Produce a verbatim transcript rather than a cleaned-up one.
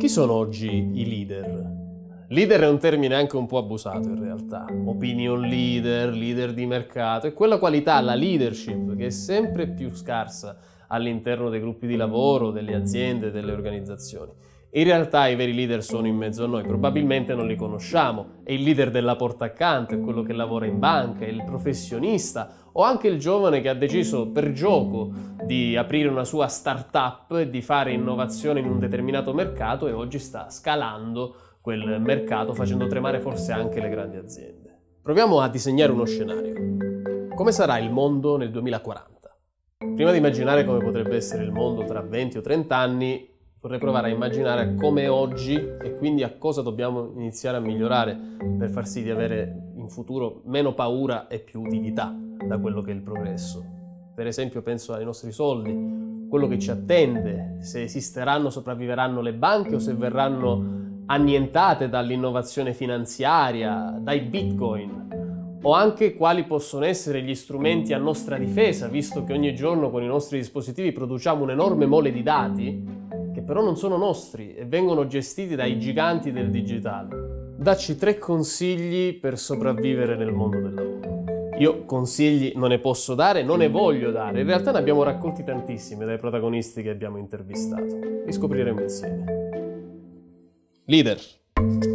Chi sono oggi i leader? Leader è un termine anche un po' abusato in realtà. Opinion leader, leader di mercato, è quella qualità, la leadership, che è sempre più scarsa all'interno dei gruppi di lavoro, delle aziende, delle organizzazioni. In realtà i veri leader sono in mezzo a noi, probabilmente non li conosciamo. È il leader della porta accanto, è quello che lavora in banca, è il professionista o anche il giovane che ha deciso per gioco di aprire una sua startup e di fare innovazione in un determinato mercato e oggi sta scalando quel mercato facendo tremare forse anche le grandi aziende. Proviamo a disegnare uno scenario. Come sarà il mondo nel duemilaquaranta? Prima di immaginare come potrebbe essere il mondo tra venti o trenta anni, vorrei provare a immaginare come oggi e quindi a cosa dobbiamo iniziare a migliorare per far sì di avere in futuro meno paura e più utilità da quello che è il progresso. Per esempio penso ai nostri soldi, quello che ci attende, se esisteranno, sopravviveranno le banche o se verranno annientate dall'innovazione finanziaria, dai bitcoin, o anche quali possono essere gli strumenti a nostra difesa, visto che ogni giorno con i nostri dispositivi produciamo un'enorme mole di dati che però non sono nostri e vengono gestiti dai giganti del digitale. Dacci tre consigli per sopravvivere nel mondo del lavoro. Io consigli non ne posso dare, non ne voglio dare. In realtà ne abbiamo raccolti tantissimi dai protagonisti che abbiamo intervistato. Li scopriremo insieme. Leader.